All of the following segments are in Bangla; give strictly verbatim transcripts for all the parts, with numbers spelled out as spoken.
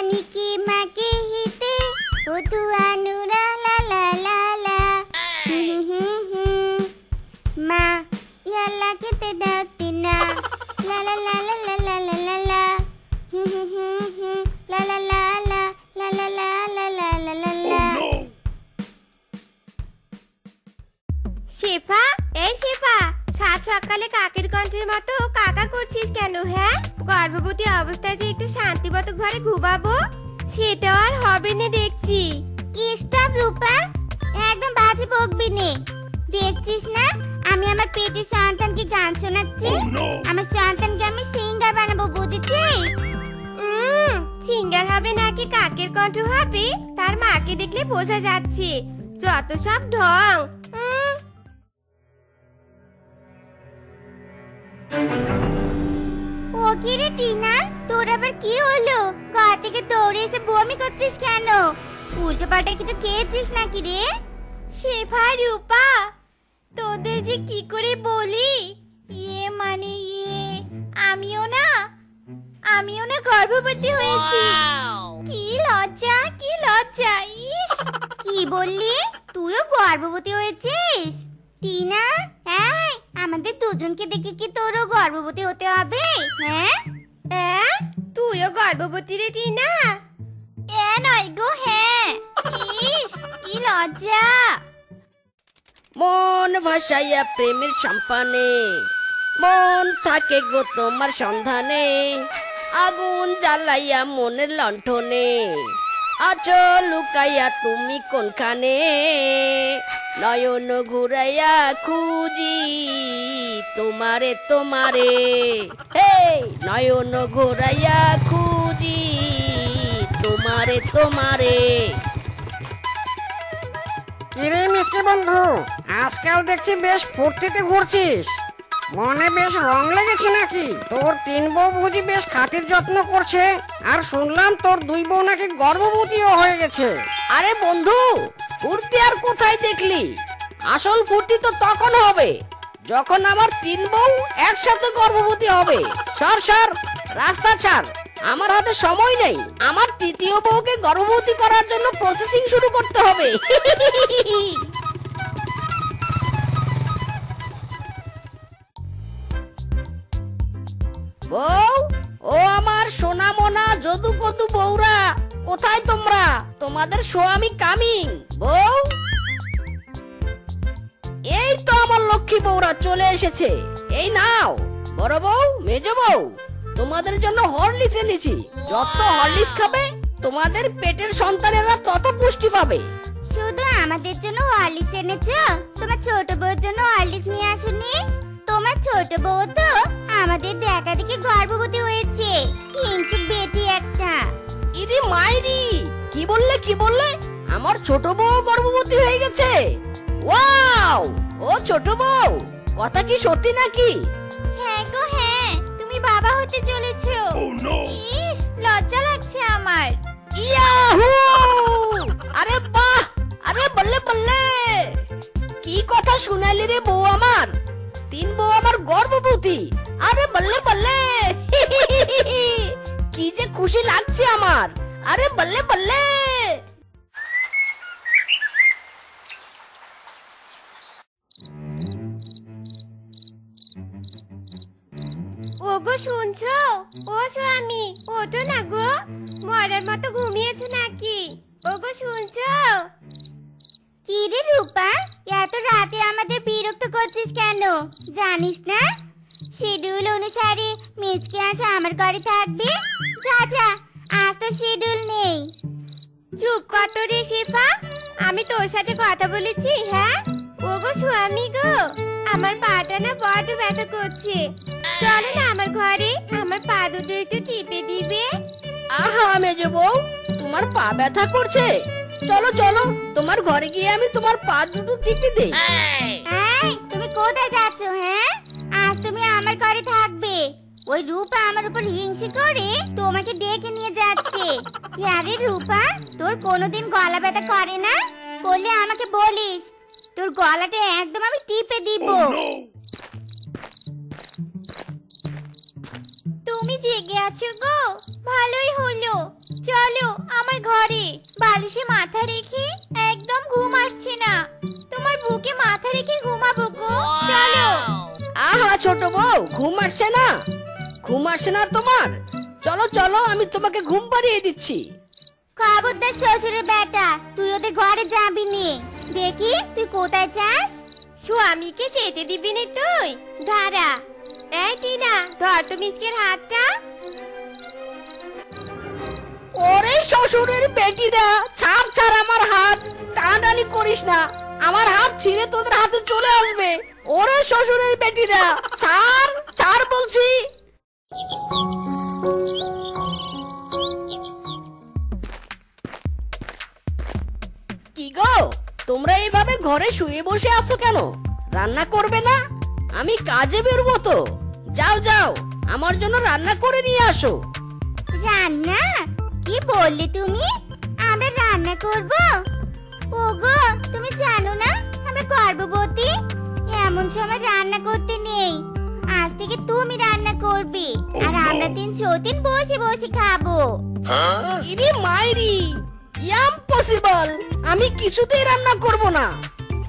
मानिकी माँ के हिते उधुआ नूरा ला ला ला ला माँ याला के ते डाउटीना ला ला ला ला ला ला ला ला ला ला ला ला ला ला ला ला ला ला ला ला। शेफा ए शेफा সাত সকালে কাকের কণ্ঠের মতো কাকা করছিস কেন? হ্যাঁ গর্ভবতী অবস্থায় যে একটু শান্তিমতো ঘরে ঘুমাবো সেটা আর হবে না দেখছি। স্টপ রূপা, একদম বাজে বকবি না। দেখছিস না আমি আমার পেটের সন্তানকে গান শোনাচ্ছি? আমার সন্তানকে আমি সিঙ্গার বানাবো বুঝেছিস? উম সিঙ্গার হবে নাকি কাকের কণ্ঠ হবে তার মাকে দেখলে বোঝা যাচ্ছে। যত সব ঢং। কিরে টিনা, তোর আবার কি হলো? ঘর থেকে দৌড়ে এসে বমি করছিস কেন? উল্টোপাল্টা কিছু খেয়েছিস নাকি রে? শেফা রূপা তোদের যে কি করে বলি, ইয়ে মানে ইয়ে আমিও না আমিও না গর্ভবতী হয়েছি। কি লজ্জা, কি লজ্জা। ইস কি বললি, তুইও গর্ভবতী হয়েছিস? টিনা হ্যাঁ আমাদের দুজনকে দেখে কি তোরও গর্ভবতী হতে হবে? হ্যাঁ হ্যাঁ তুইও গর্ভবতী রে টিনা। এ নয় গো হ্যাঁ। ইস কি লজ্জা। মন ভাসাইয়া প্রেমের সম্পানে মন থাকে গো তোমার সন্ধানে, আগুন জ্বালাইয়া মনের লণ্ঠনে আছো লুকাইয়া তুমি কোনখানে, নয়ন ঘুরাইয়া খুঁজি তোমারে তোমারে, হে নয়ন ঘুরাইয়া খুঁজি তোমারে তোমারে। কিরে মিষ্টি বন্ধু, আজকাল দেখছি বেশ ফুর্তিতে ঘুরছিস, মনে বেশ রং লেগেছে নাকি? তোর তিন বউ বুঝি বেশ খাতির যত্ন করছে, আর শুনলাম তোর দুই বউ নাকি গর্ভবতীও হয়ে গেছে। আরে বন্ধু ফুর্তি আর কোথায় দেখলি, আসল ফুর্তি তো তখন হবে যখন আমার তিন বউ একসাথে গর্ভবতী হবে। সর সর রাস্তা ছাড়, আমার হাতে সময় নেই। আমার তৃতীয় বউকে গর্ভবতী করার জন্য প্রসেসিং শুরু করতে হবে। বউ ও আমার সোনা মোনা যদু কদু বউরা কোথায় তোমরা? তোমাদের শো আমি কামিং। বউ এই তো আমার লক্ষ্মী বউরা চলে এসেছে। এই নাও বড় বউ মেজ বউ তোমাদের জন্য হরলিক্স এনেছি। যত হরলিক্স খাবে তোমাদের পেটের সন্তানেরা তত পুষ্টি পাবে। শুধু আমাদের জন্য হরলিক্স এনেছো? তোমার ছোট বউর জন্য হরলিক্স নিয়ে আসোনি? তোমার ছোট বউ তো আমাদের দেখা দেখে গর্ভবতী হয়েছে। হিংসুক বেটি একটা। ইরে মাইরি কি বললে কি বললে, আমার ছোট বউ গর্ভবতী হয়ে গেছে? ওয়াও ও ছোট বউ কথা কি সত্যি নাকি? হ্যাঁ গো হ্যাঁ তুমি বাবা হতে চলেছো। ইস লজ্জা লাগছে আমার। ইয়াহু আরে বাহ আরে বললে বললে কি কথা শুনালি রে বউ আমার। তিন বউ আমার গর্ভবতী। আরে বললে বললে কি যে খুশি লাগছে আমার। আরে বললে বললে ওগো শুনছো? ও স্বামী ওঠো না গো, মরার মতো ঘুমিয়েছো নাকি? ওগো শুনছো? কি রে রূপা এত রাতে আমাদের বিরক্ত করছিস কেন? জানিস না শিডিউল অনুসারে মিজকে আজ আমার ঘরে থাকবে। যা যা আজ তো শিডিউল নেই। চুপ কত রে শেফা, আমি তোর সাথে কথা বলেছি? হ্যাঁ ওগো স্বামী গো আমার পাটা না বড় ব্যথা করছে, চলো না আমার ঘরে আমার পা দুটো একটু টিপে দিবে। আহা মেজ বউ তোমার পা ব্যথা করছে, চলো চলো তোমার ঘরে গিয়ে আমি তোমার পা দুটো টিপে দেই। এই তুমি কোথায় যাচ্ছো? হ্যাঁ আজ তুমি আমার ঘরে থাকবে। ওই রূপা আমার উপর হিংসা করে তোমাকে ডেকে নিয়ে যাচ্ছে। আরে রূপা তোর কোনোদিন গলা ব্যথা করে না? করলে আমাকে বলিস, তোর গলাটা একদম আমি টিপে দিব। তুমি জেগে আছো গো? ভালোই হলো। চলো আমার ঘরে, বালিশে মাথা রেখে একদম ঘুম আসছে না। তোমার বুকে মাথা রেখে ঘুমাবো গো, চলো। আহা ছোট বউ, ঘুম আসছে না? ঘুম আসছে না তোমার? চলো চলো, আমি তোমাকে ঘুম পাড়িয়ে দিচ্ছি। খবরদার শ্বশুরের বেটা, তুই ওদের ঘরে যাবি নি। দেখি তুই কোথায় যাস, স্বামীকে যেতে দিবি নি তুই। দাঁড়া, এই টিনা ধর তো মিসকের হাতটা। ওরে শ্বশুরের বেটিরা, ছাড় ছাড় আমার হাত, টানাটানি করিস না, আমার হাত ছিঁড়ে তোদের হাতে চলে আসবে। ওরে শ্বশুরের বেটিরা, ছাড় ছাড় বলছি। কি গো, তোমরা এইভাবে ঘরে শুয়ে বসে আছো কেন? রান্না করবে না? আমি কাজে বেরবো তো। যাও যাও, আমার জন্য রান্না করে নিয়ে আসো। রান্না? কি বললে তুমি? আমরা রান্না করব? ওগো তুমি জানো না আমরা গর্ভবতী, এমন সময় রান্না করতে নেই। আজ থেকে তুমি রান্না করবে, আর আমরা তিন সতীন বসে বসে খাবো। ইরে মাইরি, ইম্পসিবল, আমি কিছুতেই রান্না করব না।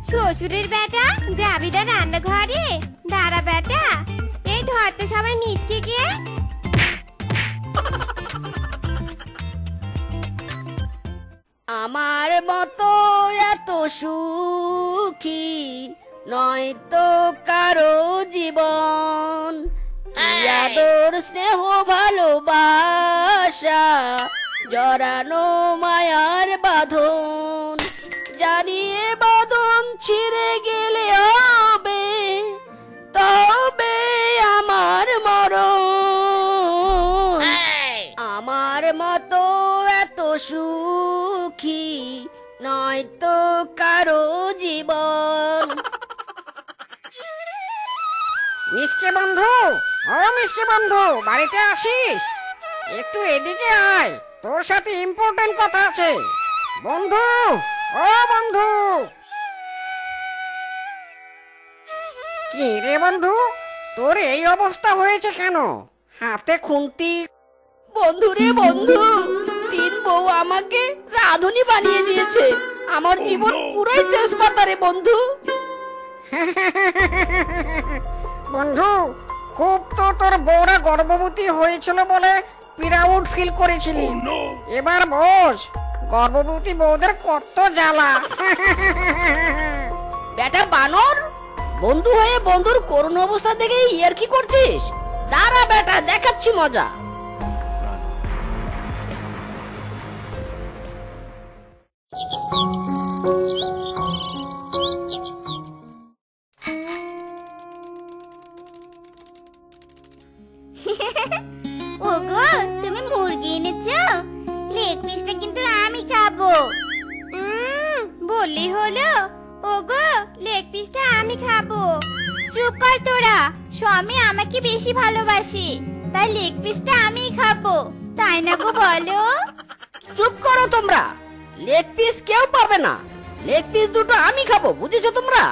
শ্বশুরের বেটা, যাবি না রান্নাঘরে? দাঁড়া বেটা, এই ধর তো সবাই মিচকে গিয়ে। আমার মতো এত সুখী নয়তো কারো জীবন, আদর স্নেহ ভালোবাসা জড়ানো মায়ার বাঁধন। জানিয়ে বাঁধন ছিঁড়ে গেলে হবে তবে আমার মরণ। আমার মতো এত সুখী নয়তো কারো জীবন। মিষ্টি বন্ধু, ও মিষ্টি বন্ধু, বাড়িতে আসিস, একটু এদিকে আয়, তোর সাথে ইম্পর্টেন্ট কথা আছে। বন্ধু, ও বন্ধু। কি রে বন্ধু, তোর এই অবস্থা হয়েছে কেন? হাতে খুন্তি। বন্ধু রে বন্ধু, তিন বউ আমাকে রাধুনি বানিয়ে দিয়েছে, আমার জীবন পুরোই তেজপাতা রে বন্ধু। বন্ধু, খুব তো তোর বউরা গর্ভবতী হয়েছিল বলে পিরাউড ফিল করেছিলি। এবার বস, গর্ভবতী বউদের কত জ্বালা। বেটা বানর, বন্ধু হয়ে বন্ধুর করুণ অবস্থা দেখে ইয়ার কি করছিস? দাঁড়া বেটা, দেখাচ্ছি মজা। ওগো তুমি মুরগি এনেছো? লেগ পিসটা কিন্তু আমি খাবো। হুম, বললি হলো? ওগো লেগ পিসটা আমি খাবো। চুপ কর তোরা, স্বামী আমাকে বেশি ভালোবাসে, তাই লেগ পিসটা আমি খাবো, তাই না গো বলো? চুপ করো তোমরা, লেগ পিস কেউ পাবে না, লেগ পিস দুটো আমি খাবো, বুঝেছো তোমরা?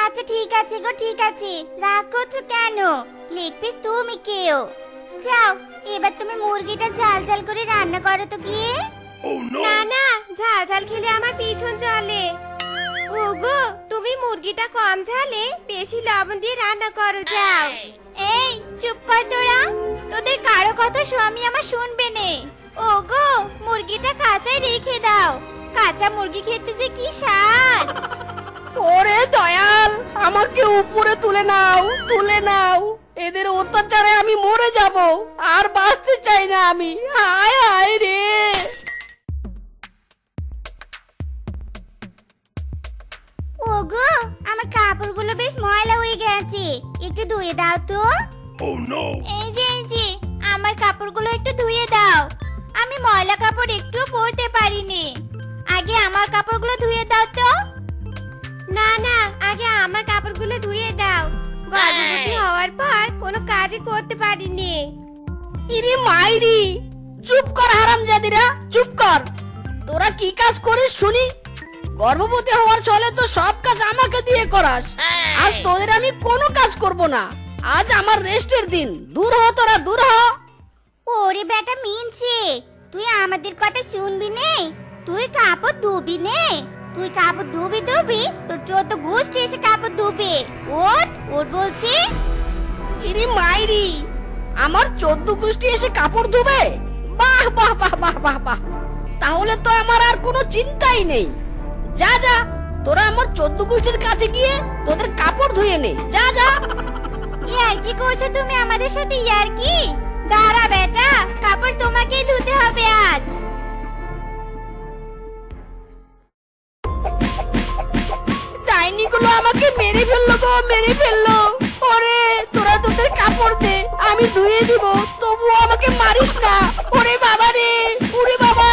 আচ্ছা ঠিক আছে গো, ঠিক আছে, রাগ করছো কেন? লেগ পিস তুমি কেউ যাও। এবার তুমি মুরগিটা ঝাল ঝাল করে রান্না করো তো গিয়ে। না না, ঝাল ঝাল খেলে আমার পিছন চলে। ওগো তুমি মুরগিটা কম ঝালে বেশি লবণ দিয়ে রান্না করো, যাও। এই চুপ কর তোরা, তোদের কারো কথা স্বামী আমার শুনবে না। ওগো মুরগিটা কাঁচাই রেখে দাও, কাঁচা মুরগি খেতে যে কি স্বাদ। ওরে দয়াল, আমাকে উপরে তুলে নাও, তুলে নাও, এদের অত্যাচারে আমি মরে যাব, আর বাঁচতে চাই না আমি। হায় হায় রে। ওগো আমার কাপড়গুলো বেশ ময়লা হয়ে গেছে, একটু ধুয়ে দাও তো। ও নো, এই যে এই যে আমার কাপড়গুলো একটু ধুয়ে দাও, আমি ময়লা কাপড় একটু পরতে পারিনি। আগে আমার কাপড়গুলো ধুয়ে দাও তো। না না, আগে আমার কাপড়গুলো ধুয়ে দাও, গর্ভবতী হওয়ার পর কোনো কাজই করতে পারিনি। ইরে মাইরি, চুপ কর হারামজাদিরা, চুপ কর। তোরা কি কাজ করিস শুনি? গর্ভবতী হওয়ার চলে তো সব কাজ আমাকে দিয়ে করাস। আজ তোদের আমি কোনো কাজ করব না, আজ আমার রেস্টের দিন। দূর হ তোরা, দূর হ। ওরে बेटा मिनछे তুই আমাদের কথা শুনবি না তুই কাপড় ধুবি না তুই কাপড় ধুবি ধুবি তোর যত গোষ্ঠী এসে কাপড় ধুবে ওট ওট বলছি ইরে মাইরি আমার চোদ্দ গোষ্ঠী এসে কাপড় ধুবে বাহ বাহ বাহ বাহ বাহ বাহ তাহলে তো আমার আর কোনো চিন্তাই নেই যা যা তোরা আমার চোদ্দ গোষ্ঠীর কাছে গিয়ে তোদের কাপড় ধুয়ে নে যা যা यार की করছো তুমি আমাদের সাথে यार की দাঁড়া बेटा কাপড় তোমাকেই ধুতে হবে আজ ডাইনিগুলো আমাকে মেরে ফেললো গো মেরে ফেললো ওরে তোরা তোদের কাপড় দে আমি ধুয়ে দিব তবু আমাকে মারিস না ওরে বাবা রে ওরে বাবা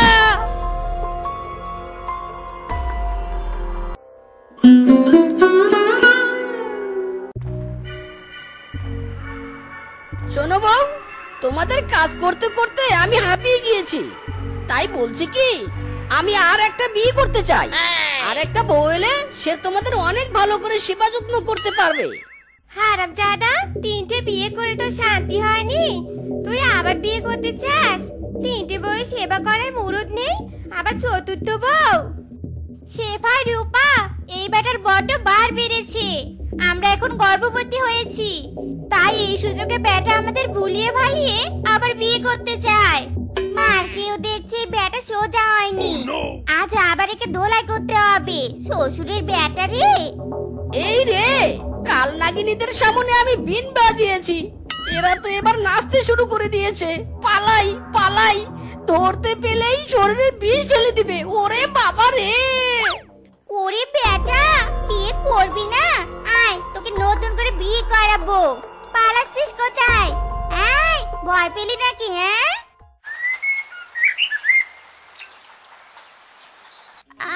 শোনো বাবু তোমাদের কাজ করতে করতে আমি হাঁপিয়ে গিয়েছি তাই বলছি কি আমি আর একটা বিয়ে করতে চাই আর একটা বউ এলে সে তোমাদের অনেক ভালো করে সেবা যত্ন করতে পারবে হারামজাদা তিনটে বিয়ে করে তো শান্তি হয়নি তুই আবার বিয়ে করতে চাস তিনটে বউ সেবা করার মুরুদ নেই আবার চতুর্থ বউ সেবা রূপা এই বেটার বড্ড বার বেড়েছে আমরা এখন গর্ভবতী হয়েছি তাই এই সুযোগে বেটা আমাদের ভুলিয়ে ভালিয়ে আবার বিয়ে করতে চায় মার কেউ দেখছে বেটা সোজা হয়নি আজ আবার একে দোলাই করতে হবে শ্বশুরের বেটা রে এই রে কাল নাগিনীদের সামনে আমি বিন বাজিয়েছি এরা তো এবার নাচতে শুরু করে দিয়েছে পালাই পালাই ধরতে পেলেই শরীরে বিষ ঢেলে দিবে ওরে বাবা রে ওরে বেটা বিয়ে করবি না আয় তোকে নতুন করে বিয়ে করাবো পালাচ্ছিস কোথায় আয় ভয় পেলি নাকি হ্যাঁ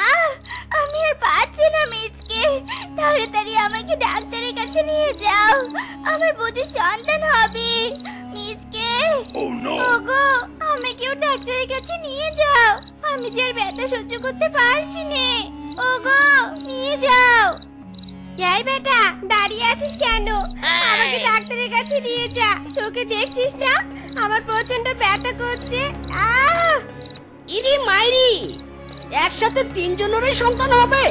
আহ আমি আর পাচ্ছি না মিচকে তাড়াতাড়ি আমাকে ডাক্তারের কাছে নিয়ে যাও আমার বুঝি সন্তান হবে মিচকে ওগো আমাকে ডাক্তারের কাছে নিয়ে যাও আমি যে আর ব্যথা সহ্য করতে পারছি না ওগো নিয়ে যাও এই বেটা দাঁড়িয়ে আছিস কেন আমাকে ডাক্তারের কাছে নিয়ে যা চোখে দেখছিস না আমার প্রচন্ড ব্যথা করছে আহ ইরি মাইরি একসাথে তিনজনেরই সন্তান হবে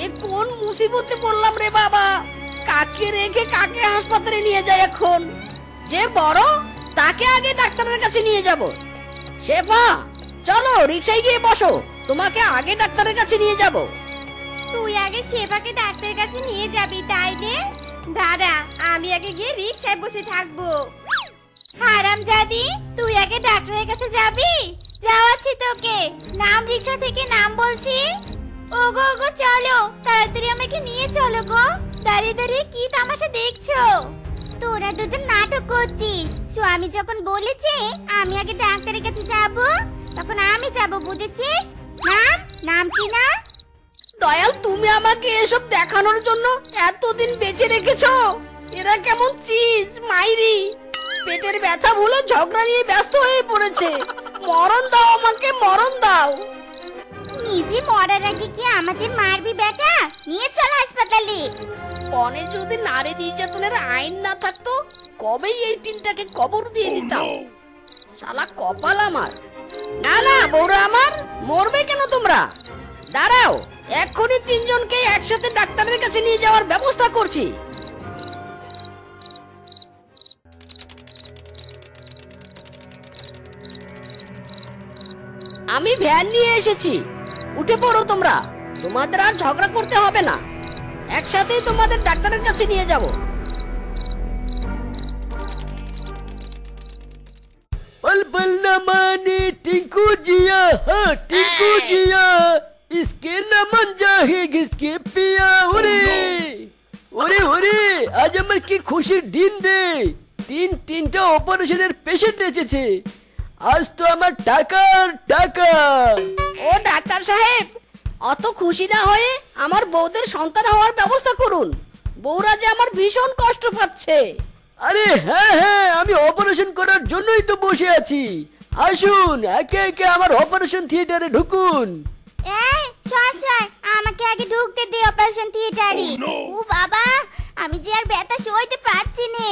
এ কোন মুসিবতে পড়লাম রে বাবা কাকে রেখে কাকে হাসপাতালে নিয়ে যাই এখন যে বড় তাকে আগে ডাক্তারের কাছে নিয়ে যাব শেফা চলো রিকশায় গিয়ে বসো তোমাকে আগে ডাক্তারের কাছে নিয়ে যাব তুই আগে শেফাকে ডাক্তারের কাছে নিয়ে যাবি তাই নে দাদা আমি আগে গিয়ে রিকশায় বসে থাকবো হারামজাদি তুই আগে ডাক্তারের কাছে যাবি যাওয়াছি তোকে নাম রিকশা থেকে নাম বলছি ওগো ওগো চলো তাড়াতাড়ি আমাকে নিয়ে চলো গো দাঁড়িয়ে দাঁড়িয়ে কি তামাশা দেখছো তোরা দুজন নাটক করছিস স্বামী যখন বলেছে আমি আগে ডাক্তারের কাছে যাব তখন আমি যাব বুঝেছিস নাম নাম কি না দয়াল তুমি আমাকে এসব দেখানোর জন্য এতদিন বেঁচে রেখেছো এরা কেমন চিজ মাইরি পেটের ব্যথা ভুলে ঝগড়া নিয়ে ব্যস্ত হয়ে পড়েছে মরণ দাও আমাকে মরণ দাও নিজে মরার আগে কি আমাদের মারবি বেটা নিয়ে চল হাসপাতালে পরে যদি নারী নির্যাতনের আইন না থাকতো কবেই এই তিনটাকে কবর দিয়ে দিতাম শালা কপাল আমার না না বউরা আমার মরবে কেন তোমরা দাঁড়াও এক্ষুনি তিনজনকে একসাথে ডাক্তারের কাছে নিয়ে যাওয়ার ব্যবস্থা করছি আমি ভ্যান নিয়ে এসেছি উঠে পড়ো তোমরা তোমাদের আর ঝগড়া করতে হবে না একসাথেই তোমাদের ডাক্তারের কাছে নিয়ে যাব বলবল না মানে টিঙ্কু জিয়া হ্যাঁ টিঙ্কু জিয়া इसके ना मन जाए किसके पिया ओरे ओरे ओरे आज আমার কি খুশির দিন দে তিন তিনটা অপারেশনের পেশেন্ট এসেছে আজ তো আমার টাকার টাকা ও ডাক্তার সাহেব অত খুশি না হয়ে আমার বউদের সন্তান হওয়ার ব্যবস্থা করুন বউরা যে আমার ভীষণ কষ্ট পাচ্ছে আরে হ্যাঁ হ্যাঁ আমি অপারেশন করার জন্যই তো বসে আছি আসুন একে একে আমার অপারেশন থিয়েটারে ঢুকুন এই সর সর আমাকে আগে ঢুকতে দে অপারেশন থিয়েটারে ও বাবা আমি যে আর ব্যথা সইতে পারছি না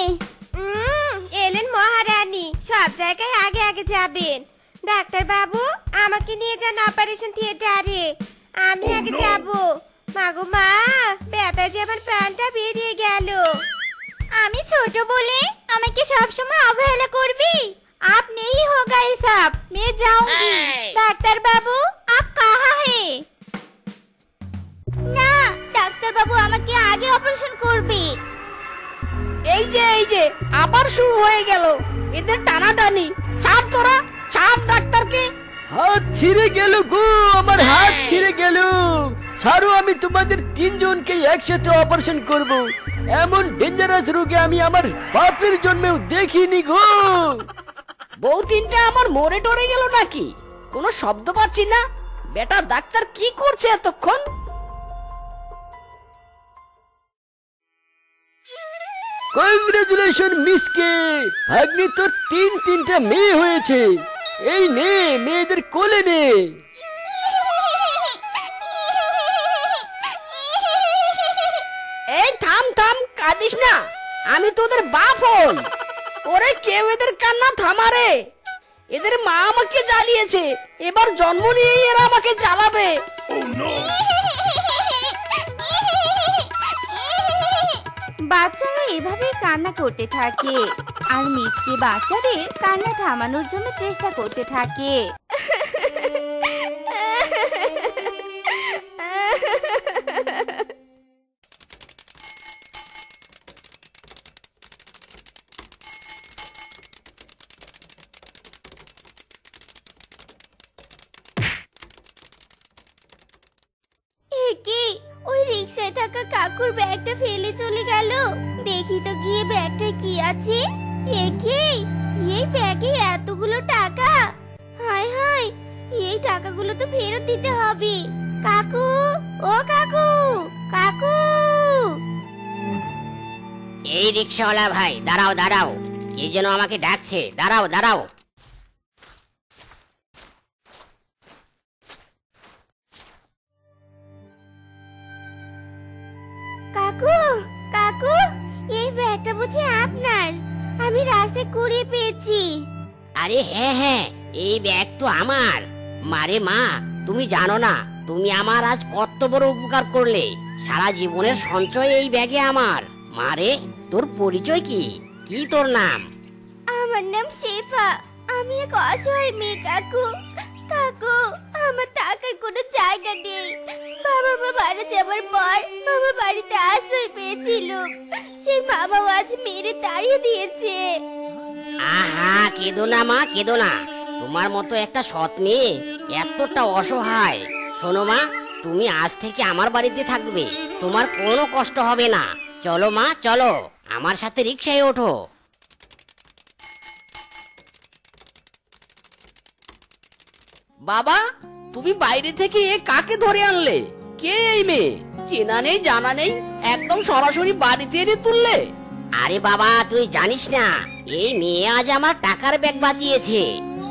এলেন মহারানী সব জায়গায় আগে আগে আগে যাবেন ডাক্তার বাবু আমাকে নিয়ে যান অপারেশন থিয়েটারে আমি আগে যাব মাগো মা ব্যথায় যে আমার প্রাণটা বেরিয়ে গেল আমি ছোট বলে আমাকে সব সময় অবহেলা করবি आप नहीं होगा ये सब मैं जाऊंगी डॉक्टर बाबू आप कहाँ है ना डॉक्टर बाबू আমাকে आगे ऑपरेशन করবে এই যে এই যে আবার শুরু হয়ে গেল এদের টানাটানি ছাড় তোরা ছাড় ডাক্তারকে হাত ছিড়ে গেল গো আমার হাত ছিড়ে গেল ছাড়ো আমি তোমাদের তিনজনকে একসাথে অপারেশন করব এমন ডेंजरस রোগে আমি আমার বাপের জন্মেও দেখিনি গো বউ তিনটা আমার মরে টরে গেল নাকি কোনো শব্দ পাচ্ছি না বেটা ডাক্তার কি করছে এতক্ষণ কংগ্রাচুলেশন মিসকে ভাগ্নি তো তিন তিনটা মেয়ে হয়েছে এই নে মেয়েদের কোলে নে এই থাম থাম কাঁদিস না আমি তোদের বাপ হন ওরে কেউ এদের কান্না থামারে এদের মা আমাকে জ্বালিয়েছে এবার জন্ম নিয়ে এরা আমাকে জ্বালাবে বাচ্চারা এভাবেই কান্না করতে থাকে আর মিচকে বাচ্চাদের কান্না থামানোর জন্য চেষ্টা করতে থাকে रिक्शावाला भाई दाड़ाओ दाड़ाओ के जेनो आमाके डाकछे दाड़ाओ दाड़ाओ काकू काकू ये बैगटा बुझे आपनार आमी रास्ते कुड़िये पेयेछि अरे हाँ हाँ ये बैग तो आमार मारे मा तुमी जानो ना तुमी आमार आज कत बड़ो उपकार करले सारा जीवनेर संचय ये बैगे आमार मारे তোর পরিচয় কি কি তোর নাম আমার নাম শেফা আমি এক অসহায় মেয়ে কাকু কাকু আমার থাকার কোনো জায়গা নেই বাবা মা মারা যাওয়ার পর মামা বাড়িতে আশ্রয় পেয়েছিল সেই মামা আজ মেরে তাড়িয়ে দিয়েছে আহা কেঁদো না মা কেঁদো না তোমার মতো একটা সৎ মেয়ে এতটা অসহায় শোনো মা তুমি আজ থেকে আমার বাড়িতে থাকবে তোমার কোনো কষ্ট হবে না চলো মা চলো আমার সাথে রিকশায় ওঠো বাবা তুমি বাইরে থেকে এ কাকে ধরে আনলে কে এই মেয়ে চেনা নেই জানা নেই একদম সরাসরি বাড়িতে এনে তুললে আরে বাবা তুই জানিস না এই মেয়ে আজ আমার টাকার ব্যাগ বাঁচিয়েছে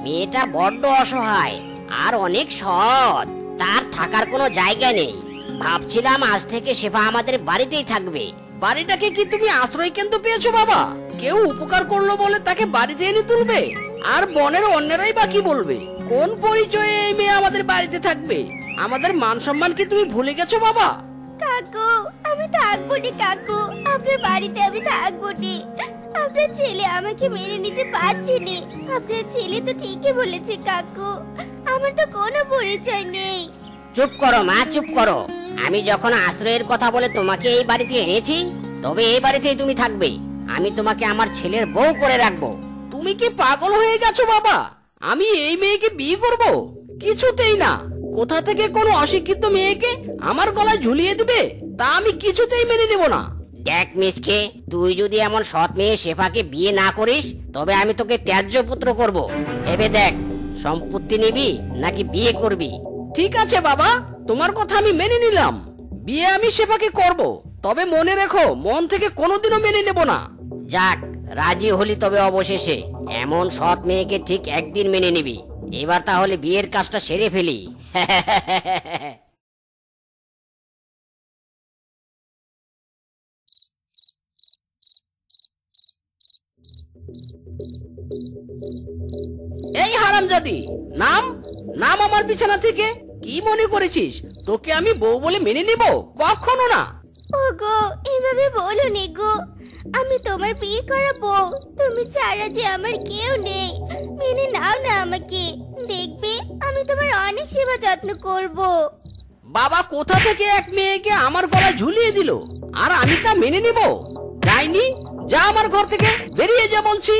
মেয়েটা বড্ড অসহায় আর অনেক সৎ তার থাকার কোনো জায়গা নেই ভাবছিলাম আজ থেকে শেফা আমাদের বাড়িতেই থাকবে বাড়িটাকে কি তুমি আশ্রয় কেন্দ্র পেয়েছো বাবা কেউ উপকার করলো বলে তাকে বাড়িতে এনে তুলবে আর বনের অন্যরাই বাকি বলবে কোন পরিচয়ে এই মেয়ে আমাদের বাড়িতে থাকবে আমাদের মান সম্মান কি তুমি ভুলে গেছো বাবা কাকু আমি থাকবো না কাকু আপনার বাড়িতে আমি থাকবো না আপনার ছেলে আমাকে মেরে নিতে পারছে না আপনার ছেলে তো ঠিকই বলেছে কাকু আমার তো কোনো পরিচয় নেই চুপ করো মা চুপ করো আমি যখন আশ্রয়ের কথা বলে তোমাকে এই বাড়িতে এনেছি তবে এই বাড়িতেই তুমি থাকবে আমি তোমাকে আমার ছেলের বউ করে রাখব তুমি কি পাগল হয়ে গেছো বাবা আমি এই মেয়েকে বিয়ে করব কিছুতেই না কোথা থেকে কোন অশিক্ষিত মেয়েকে আমার গলায় ঝুলিয়ে দিবে তা আমি কিছুতেই মেনে নেব না দেখ মিসকে তুই যদি এমন সৎ মেয়ে শেফাকে বিয়ে না করিস তবে আমি তোকে ত্যায্য পুত্র করব ভেবে দেখ সম্পত্তি নিবি নাকি বিয়ে করবি ঠিক আছে বাবা তোমার কথা আমি মেনে নিলাম বিয়ে আমি শেফাকে করব তবে মনে রেখো মন থেকে কোনোদিনও মেনে নেব না যাক রাজি হলি তবে অবশেষে এমন সৎ মেয়েকে ঠিক একদিন মেনে নিবি এবার তাহলে বিয়ের কাজটা সেরে ফেলি হারামজাদি নাম নাম আমার বিছানা থেকে কি মনে করেছিস তোকে আমি বউ বলে মেনে নিব কখনো না ওগো এইভাবে বলো না গো আমি তোমার বিয়ে করব তুমি ছাড়া যে আমার কেউ নেই মেনে নাও না আমাকে দেখবে আমি তোমার অনেক সেবা যত্ন করব বাবা কোথা থেকে এক মেয়েকে আমার গলা ঝুলিয়ে দিল আর আমি তা মেনে নিব যাইনি যা আমার ঘর থেকে বেরিয়ে যা বলছি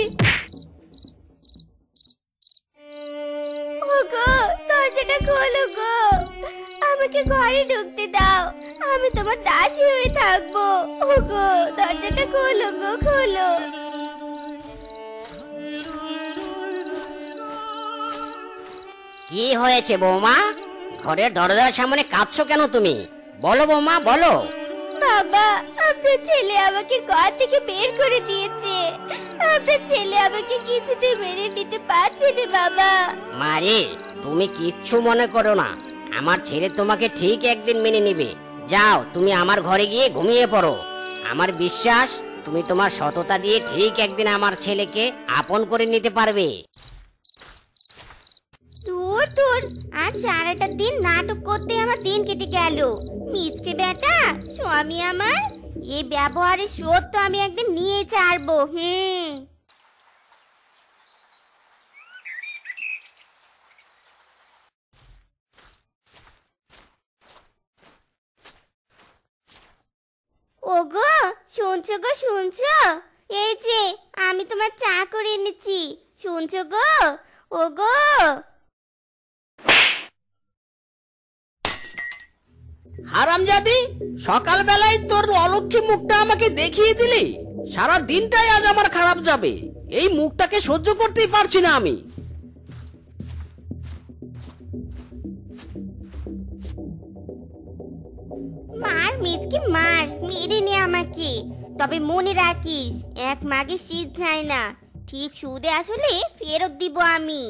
ওগো দরজাটা খোলো গো আমাকে ঘরে ঢুকতে দাও আমি তোমার দাসী হয়ে থাকব ওগো দরজাটা খোলো গো খোলো কি হয়েছে বৌমা ঘরের দরজার সামনে কাঁদছো কেন তুমি বলো বৌমা বলো বাবা আপনার ছেলে আমাকে ঘর থেকে বের করে দিয়েছে আপনার ছেলে আমাকে কিছুতে মেরে নিতে পারছে না বাবা মারে তুমি কিচ্ছু মনে করো না আমার ছেলে তোমাকে ঠিক একদিন মেনে নেবে যাও তুমি আমার ঘরে গিয়ে ঘুমিয়ে পড়ো আমার বিশ্বাস তুমি তোমার সততা দিয়ে ঠিক একদিন আমার ছেলেকে আপন করে নিতে পারবে তোর তোর আজ সারাটা দিন নাটক করতে আমার দিন কেটে গেল মিচকে বেটা স্বামী আমার এই ব্যবহারে শোধ তো আমি একদিন নিয়ে ছাড়বো হুম ওগো শুনছো গো শুনছো এই যে আমি তোমার চা করে এনেছি শুনছো গো ওগো হারামজাদি সকাল বেলায় তোর অলক্ষী মুখটা আমাকে দেখিয়ে দিলি সারা দিনটাই আজ আমার খারাপ যাবে এই মুখটাকে সহ্য করতেই পারছি না আমি মার মিচকে মার মেরে নে আমাকে তবে মনে রাখিস এক মাগে শীত যায় না ঠিক সুদে আসলে ফেরত দিব আমি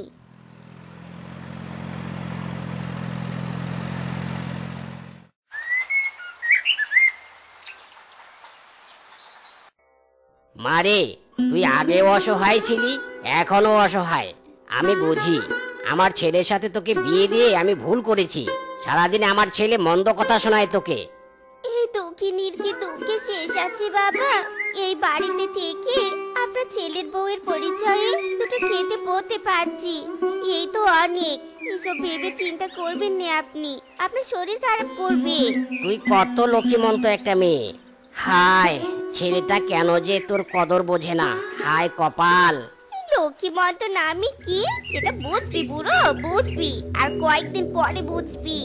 মারে তুই আগে অসহায় ছিলি এখনো অসহায় আমি বুঝি আমার ছেলের সাথে তোকে বিয়ে দিয়ে আমি ভুল করেছি সারাদিন আমার ছেলে মন্দ কথা শোনায় তোকে এই দুঃখিনীর কি দুঃখে শেষ আছে বাবা এই বাড়িতে থেকে আপনার ছেলের বউয়ের পরিচয়ে দুটো খেতে বলতে পারছি এই তো অনেক এসব ভেবে চিন্তা করবেন না আপনি আপনার শরীর খারাপ করবে তুই কত লক্ষ্মীমন্ত একটা মেয়ে হায় ছেলেটা কেন যে তোর কদর বোঝে না হায় কপাল লক্ষ্মীমন্ত নামে কি সেটা বুঝবি বুড়ো বুঝবি আর কয়েকদিন পরে বুঝবি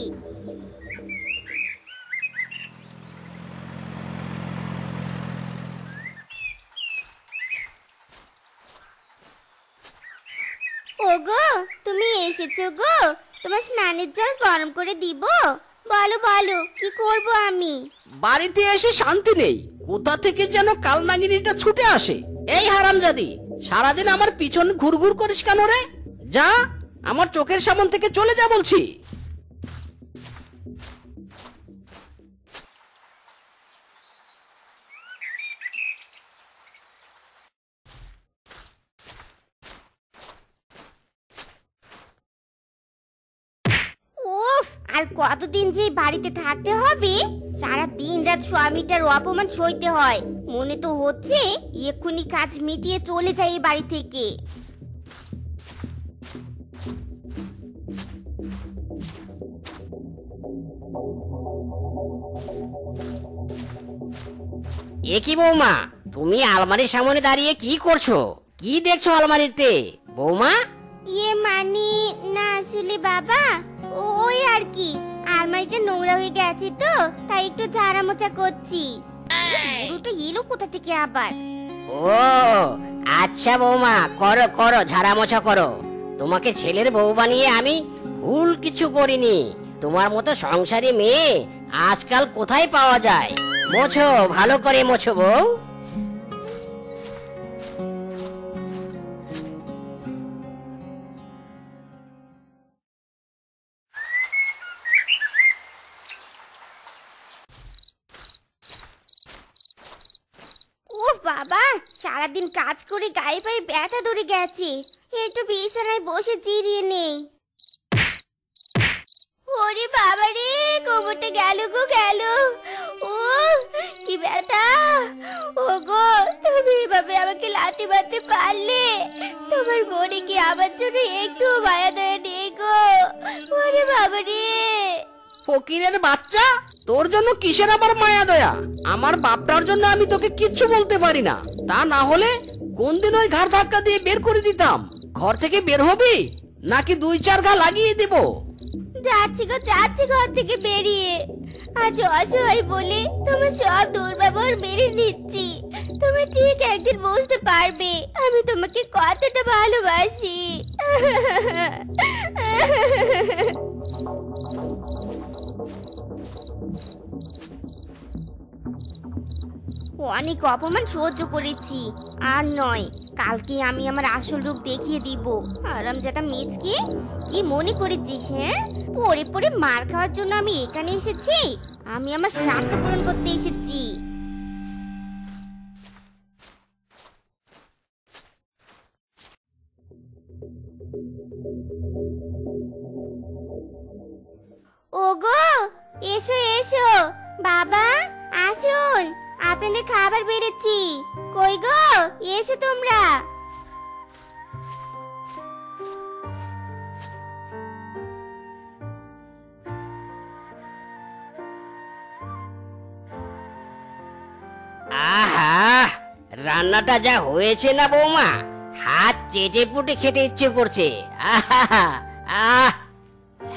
ওগো তুমি এসেছো গো তোমার স্নানের জল গরম করে দিব বলো বলো কি করব আমি বাড়িতে এসে শান্তি নেই কোথা থেকে যেন কালনাগিনীটা ছুটে আসে এই হারামজাদি সারাদিন আমার পিছন ঘুরঘুর করিস কেন রে যা আমার চোখের সামনে থেকে চলে যা বলছি আর কতদিন যে বাড়িতে থাকতে হবে সারা দিন রাত স্বামীটার অপমান সইতে হয় মনে তো হচ্ছে এক্ষুনি কাজ মিটিয়ে চলে যায় এই বাড়ি থেকে এ কি বৌমা তুমি আলমারির সামনে দাঁড়িয়ে কি করছো কি দেখছো আলমারিতে বৌমা ইয়ে মানে না আসলে বাবা ওই আর কি আলমারিটা নোংরা হয়ে গেছে তো তাই একটু ঝাড়া মোছা করছি পুরোটা এলো কোথা থেকে আবার ও আচ্ছা বৌমা করো করো ঝাড়া মোছা করো তোমাকে ছেলের বউ বানিয়ে আমি ভুল কিছু করিনি তোমার মতো সংসারী মেয়ে আজকাল কোথায় পাওয়া যায় মোছো ভালো করে মোছো বউ বাবা সারাদিন কাজ করে গায়ে পায়ে ব্যথা ধরে গেছে একটু বিছানায় বসে জিরিয়ে নেই। ওরে বাবা রে, কবরটা গেল গো গেল। ও কি ব্যথা! ওগো তুমি এভাবে আমাকে লাথি মারতে পারলে? তোমার মনে কি আমার জন্য একটু মায়া দয়া নেই গো? ওরে বাবা রে, ফকিরের বাচ্চা, তোর জন্য কিসের আবার মায়া দয়া? আমার বাপটার জন্য আমি তোকে কিচ্ছু বলতে পারি না, তা না হলে কোনদিন ওই ঘাড় ধাক্কা দিয়ে বের করে দিতাম। ঘর থেকে বের হবি নাকি দুই চার ঘা লাগিয়ে দেব? যাচ্ছি গো যাচ্ছি ঘর থেকে বেরিয়ে। আজ অসহায় বলে তোমার সব দুর্ব্যবহার মেরে নিচ্ছি। তুমি ঠিক একদিন বুঝতে পারবে আমি তোমাকে কতটা ভালোবাসি। অনেক অপমান সহ্য করেছি, আর নয়। কালকে আমি আমার আসল রূপ দেখিয়ে দিব। আরামজাদা মিচকে, কি মনে করেছিস? হ্যাঁ, পড়ে পড়ে মার খাওয়ার জন্য আমি এখানে এসেছি? আমি আমার স্বার্থ পূরণ করতে এসেছি। ওগো এসো এসো, বাবা আসুন, আপনাদের খাবার বেড়েছি। কই গো এসো তোমরা। আহা, রান্নাটা যা হয়েছে না বৌমা, হাত চেটে পুটে খেতে ইচ্ছে করছে। আহা আহ,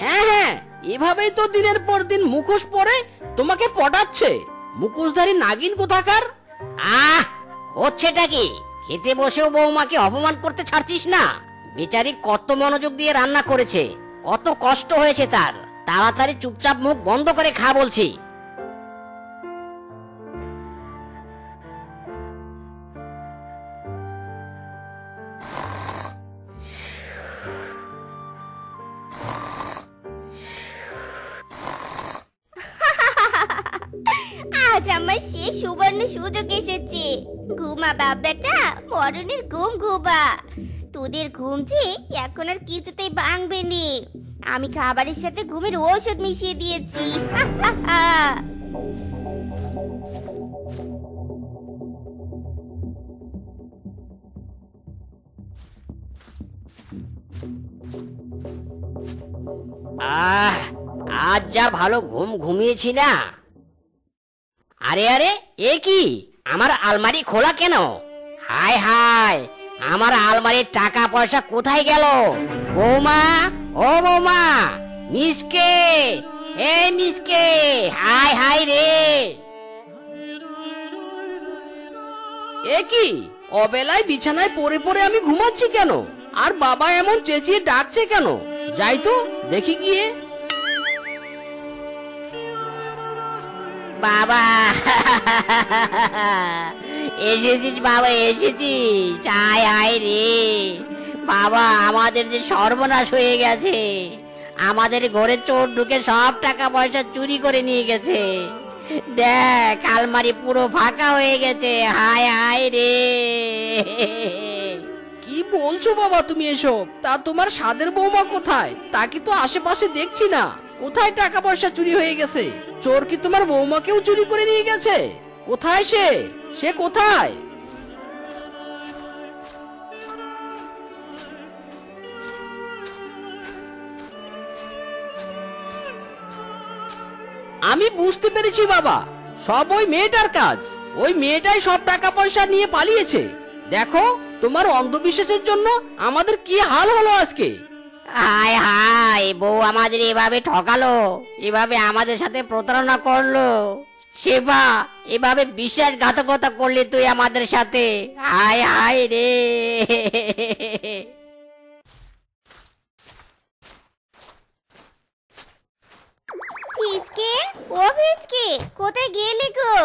হ্যাঁ হ্যাঁ, এভাবেই তো দিনের পর দিন মুখোশ পরে তোমাকে পটাচ্ছে। মুখোশধারী নাগিন কোথাকার! আহ, হচ্ছেটা কি? খেতে বসেও বৌমাকে অপমান করতে ছাড়ছিস না। বেচারি কত মনোযোগ দিয়ে রান্না করেছে, কত কষ্ট হয়েছে তার। তাড়াতাড়ি চুপচাপ মুখ বন্ধ করে খা বলছি। আমি খাবারের সাথে ঘুমের ঔষধ মিশিয়ে দিয়েছি। আহ, আজ যা ভালো ঘুম ঘুমিয়েছি না। আরে আরে, এ কি? আমার আলমারি খোলা কেন? হায় হায়, আমার আলমারির টাকা পয়সা কোথায় গেল? বৌমা, ও বৌমা, মিসকে, এই মিসকে, হায় হায় রে। এ কি, অবেলায় বিছানায় পড়ে পড়ে আমি ঘুমাচ্ছি কেন? আর বাবা এমন চেঁচিয়ে ডাকছে কেন? যাই তো দেখি গিয়ে। বাবা এসেছিস, বাবা এসেছিস। আয় আয় রে বাবা, আমাদের যে সর্বনাশ হয়ে গেছে। আমাদের ঘরে চোর ঢুকে সব টাকা পয়সা চুরি করে নিয়ে গেছে। দেখ আলমারি পুরো ফাঁকা হয়ে গেছে। হায় হায় রে, কি বলছো বাবা তুমি এসব? তা তোমার সাদের বৌমা কোথায়? তাকে তো আশেপাশে দেখছি না। কোথায় টাকা পয়সা চুরি হয়ে গেছে? চোর কি তোমার বৌমাকেও চুরি করে নিয়ে গেছে? কোথায় সে? সে কোথায়? আমি বুঝতে পেরেছি বাবা, সব ওই মেয়েটার কাজ। ওই মেয়েটাই সব টাকা পয়সা নিয়ে পালিয়েছে। দেখো তোমার অন্ধবিশ্বাসের জন্য আমাদের কি হাল হলো আজকে। হায় হায়, বউ আমাদের এভাবে ঠকালো, এভাবে আমাদের সাথে প্রতারণা করলো। সেবা, এভাবে বিশ্বাসঘাতকতা করলি তুই আমাদের সাথে। হায় হায় রে। ভিজকে, ও ভিজকে, কোথায় গেলে গো?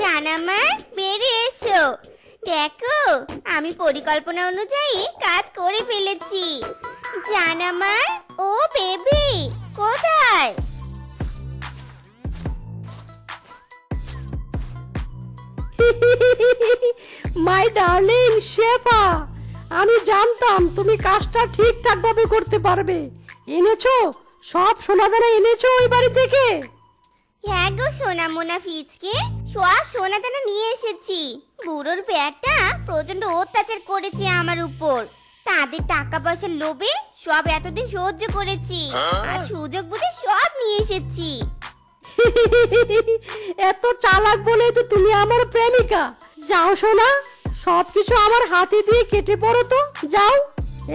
জানামার বেরে এসো। দেখো আমি পরিকল্পনা অনুযায়ী কাজ করে ফেলেছি। জান আমার, ও বেবি কোথায়? মাই ডার্লিং শেফা, आमी जानताम तुमी काजटा ठीकठाक भावे करते पारबे। এনেছো সব সোনা দানা এনেছো ওই বাড়ি থেকে? হ্যাঁ গো সোনা মোনা ফিচকে সব সোনা দানা নিয়ে এসেছি। বুড়োর ব্যাটা প্রচন্ড অত্যাচার করেছে আমার উপর। তাদের টাকা পয়সা লোভে সব এতদিন সহ্য করেছি, আর সুযোগ বুঝে সব নিয়ে এসেছি। এত চালাক বলে তো তুমি আমার প্রেমিকা। যাও সোনা সব কিছু আমার হাতে দিয়ে কেটে পড়ো তো, যাও।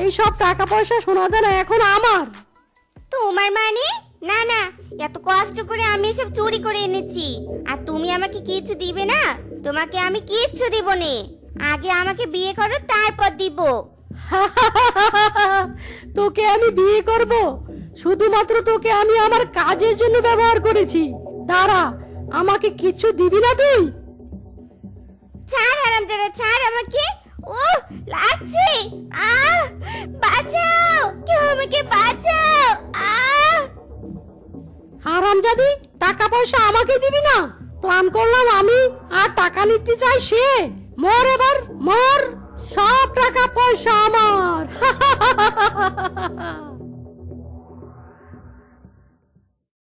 এই সব টাকা পয়সা সোনা দানা এখন আমার। তোমার মানে? না না, এত কষ্ট করে আমি সব চুরি করে এনেছি আর তুমি আমাকে কিছু দিবে না? তোমাকে আমি কিচ্ছু দেব না, আগে আমাকে বিয়ে করো তারপর দিব। তোকে আমি বিয়ে করব? শুধুমাত্র তোকে আমি আমার কাজের জন্য ব্যবহার করেছি। দাঁড়া, আমাকে কিছু দিবি না তুই? ছাড় হারামজাদা, ছাড় আমাকে। ওহ লাগছে, আহ বাঁচাও, কেউ আমাকে বাঁচাও। আহ হারামজাদি, টাকা পয়সা আমাকে দিবি না? প্ল্যান করলাম আমি আর টাকা নিতে চাই সে। মর এবার মর, সব টাকা পয়সা আমার।